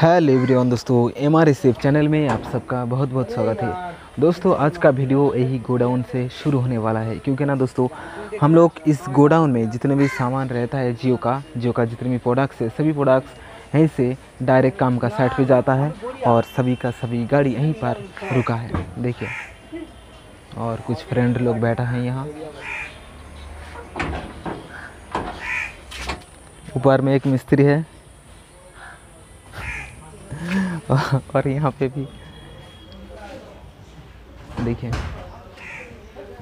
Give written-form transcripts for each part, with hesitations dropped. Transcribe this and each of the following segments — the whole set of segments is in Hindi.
हेलो एवरीवन दोस्तों, MRSF चैनल में आप सबका बहुत बहुत स्वागत है। दोस्तों आज का वीडियो यही गोडाउन से शुरू होने वाला है, क्योंकि ना दोस्तों हम लोग इस गोडाउन में जितने भी सामान रहता है जियो का जितने भी प्रोडक्ट्स है सभी प्रोडक्ट्स यहीं से डायरेक्ट काम का साइट पे जाता है और सभी का सभी गाड़ी यहीं पर रुका है। देखिए और कुछ फ्रेंड लोग बैठा है यहाँ ऊपर में, एक मिस्त्री है और यहाँ पे भी देखिए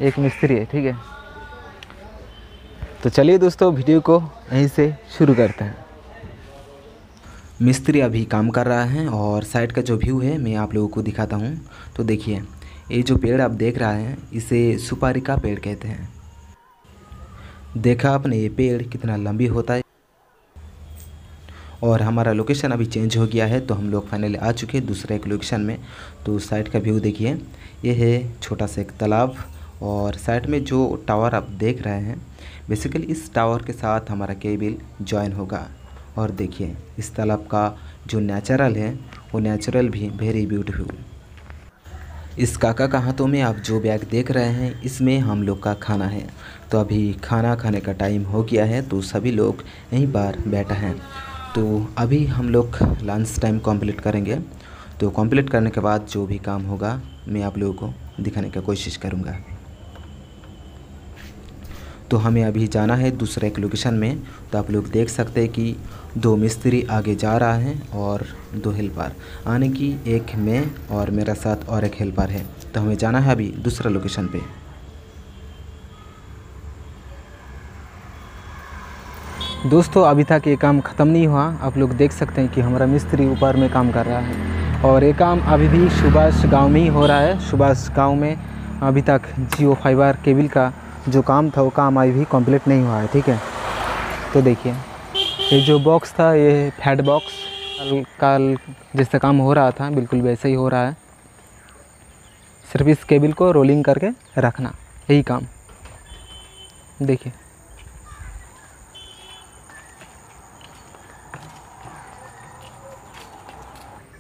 एक मिस्त्री है। ठीक है तो चलिए दोस्तों वीडियो को यहीं से शुरू करते हैं। मिस्त्री अभी काम कर रहा है और साइड का जो व्यू है मैं आप लोगों को दिखाता हूँ। तो देखिए ये जो पेड़ आप देख रहे हैं इसे सुपारी का पेड़ कहते हैं। देखा आपने ये पेड़ कितना लंबी होता है। और हमारा लोकेशन अभी चेंज हो गया है तो हम लोग फाइनली आ चुके हैं दूसरे एक लोकेशन में। तो साइड का व्यू देखिए, ये है छोटा सा एक तालाब और साइड में जो टावर आप देख रहे हैं बेसिकली इस टावर के साथ हमारा केबल जॉइन होगा। और देखिए इस तालाब का जो नेचुरल है वो नेचुरल भी वेरी ब्यूटीफुल। इस काका के हाथों में आप जो बैग देख रहे हैं इसमें हम लोग का खाना है। तो अभी खाना खाने का टाइम हो गया है तो सभी लोग यहीं पर बैठे हैं। तो अभी हम लोग लंच टाइम कंप्लीट करेंगे। तो कंप्लीट करने के बाद जो भी काम होगा मैं आप लोगों को दिखाने की कोशिश करूंगा। तो हमें अभी जाना है दूसरे एक लोकेशन में। तो आप लोग देख सकते हैं कि दो मिस्त्री आगे जा रहा है और दो हेल्पर, यानी कि एक मैं और मेरा साथ और एक हेल्पर है। तो हमें जाना है अभी दूसरा लोकेशन पे। दोस्तों अभी तक ये काम ख़त्म नहीं हुआ, आप लोग देख सकते हैं कि हमारा मिस्त्री ऊपर में काम कर रहा है और ये काम अभी भी सुभाष गांव में ही हो रहा है। सुभाष गांव में अभी तक जियो फाइबर केबल का जो काम था वो काम अभी भी कंप्लीट नहीं हुआ है। ठीक है तो देखिए ये जो बॉक्स था ये फैट बॉक्स कल जैसे काम हो रहा था बिल्कुल वैसे ही हो रहा है, सिर्फ इस केबल को रोलिंग करके रखना यही काम।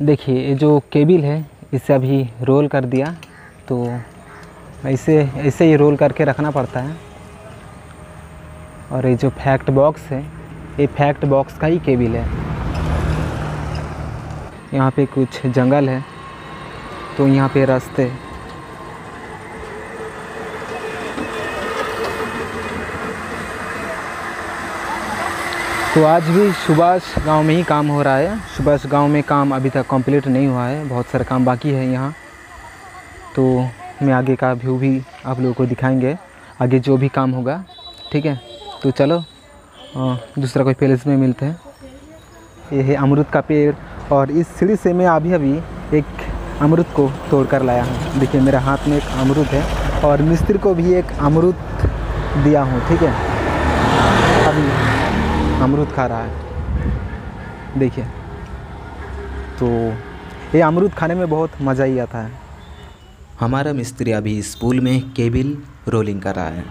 देखिए ये जो केबल है इसे अभी रोल कर दिया तो ऐसे ही रोल करके रखना पड़ता है। और ये जो फैक्ट बॉक्स है ये फैक्ट बॉक्स का ही केबल है। यहाँ पे कुछ जंगल है तो यहाँ पे रास्ते, तो आज भी सुभाष गांव में ही काम हो रहा है। सुभाष गांव में काम अभी तक कंप्लीट नहीं हुआ है, बहुत सारा काम बाकी है यहाँ। तो मैं आगे का व्यू भी आप लोगों को दिखाएंगे आगे जो भी काम होगा। ठीक है तो चलो दूसरा कोई पैलेस में मिलते हैं। ये है अमरूद का पेड़ और इस सीढ़ी से मैं अभी एक अमरूद को तोड़ कर लाया हूँ। देखिए मेरे हाथ में एक अमरूद है और मिस्त्री को भी एक अमरूद दिया हूँ। ठीक है अभी अमरूद खा रहा है। देखिए तो ये अमरूद खाने में बहुत मज़ा ही आता है। हमारा मिस्त्री अभी इस पूल में केबल रोलिंग कर रहा है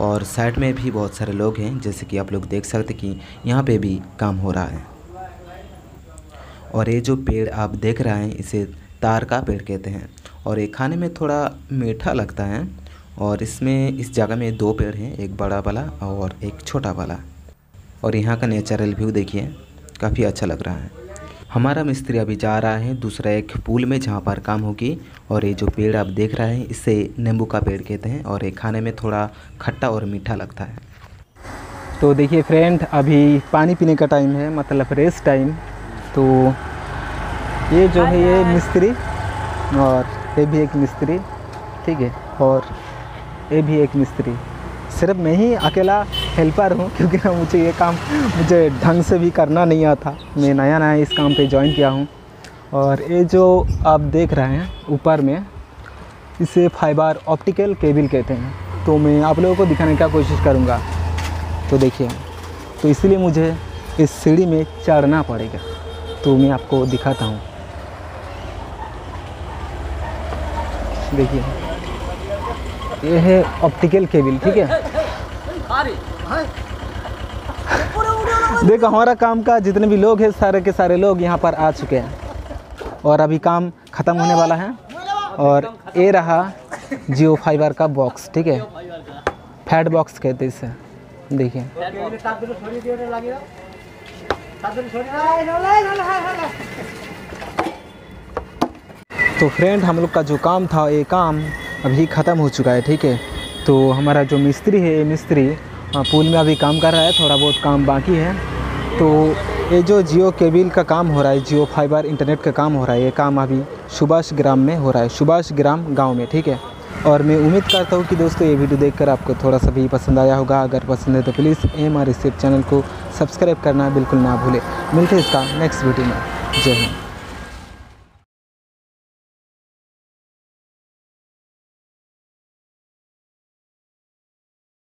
और साइड में भी बहुत सारे लोग हैं, जैसे कि आप लोग देख सकते कि यहाँ पे भी काम हो रहा है। और ये जो पेड़ आप देख रहे हैं इसे तार का पेड़ कहते हैं और ये खाने में थोड़ा मीठा लगता है। और इसमें इस जगह में दो पेड़ हैं, एक बड़ा वाला और एक छोटा वाला। और यहाँ का नेचुरल व्यू देखिए काफ़ी अच्छा लग रहा है। हमारा मिस्त्री अभी जा रहा है दूसरा एक पूल में जहाँ पर काम होगी। और ये जो पेड़ आप देख रहे हैं इसे नींबू का पेड़ कहते हैं और ये खाने में थोड़ा खट्टा और मीठा लगता है। तो देखिए फ्रेंड अभी पानी पीने का टाइम है, मतलब रेस्ट टाइम। तो ये जो है ये मिस्त्री और ये भी एक मिस्त्री। ठीक है और ये भी एक मिस्त्री, सिर्फ मैं ही अकेला हेल्पर हूँ क्योंकि मुझे ये काम ढंग से भी करना नहीं आता। मैं नया इस काम पे ज्वाइन किया हूँ। और ये जो आप देख रहे हैं ऊपर में इसे फाइबर ऑप्टिकल केबल कहते हैं, तो मैं आप लोगों को दिखाने का कोशिश करूँगा। तो देखिए तो इसलिए मुझे इस सीढ़ी में चढ़ना पड़ेगा तो मैं आपको दिखाता हूँ। देखिए ये है ऑप्टिकल केबल। ठीक है देखो हमारा काम का जितने भी लोग हैं सारे के सारे लोग यहाँ पर आ चुके हैं और अभी काम ख़त्म होने वाला है। और ये रहा जियो फाइबर का बॉक्स, ठीक है, फैट बॉक्स कहते इसे। देखिए तो फ्रेंड हम लोग का जो काम था ये काम अभी ख़त्म हो चुका है, ठीक है। तो हमारा जो मिस्त्री है ये मिस्त्री पूल में अभी काम कर रहा है, थोड़ा बहुत काम बाकी है। तो ये जो जियो केबल का काम हो रहा है, जियो फाइबर इंटरनेट का काम हो रहा है, ये काम अभी सुभाष ग्राम में हो रहा है, सुभाष ग्राम गाँव में, ठीक है। और मैं उम्मीद करता हूँ कि दोस्तों ये वीडियो देखकर आपको थोड़ा सा भी पसंद आया होगा। अगर पसंद है तो प्लीज़ MRSF चैनल को सब्सक्राइब करना बिल्कुल ना भूलें। मिलते हैं इसका नेक्स्ट वीडियो में। जय हिंद।